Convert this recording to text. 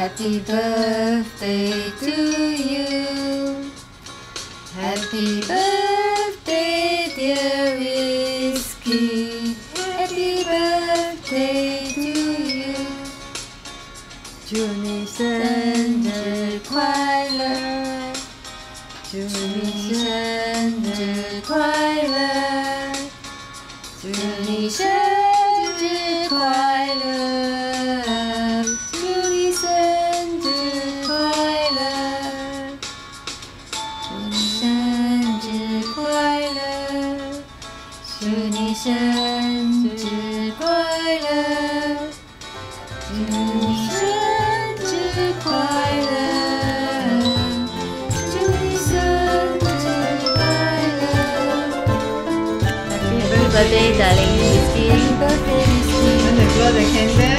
Happy birthday to you. Happy birthday, dear Whisky. Happy birthday to you. 祝你生日快乐，祝你生日快乐，祝你生日快乐，祝你生日快乐，祝你生日快乐，祝你生日快乐，祝你生日。Happy birthday, darling Whisky. Happy birthday, Whisky.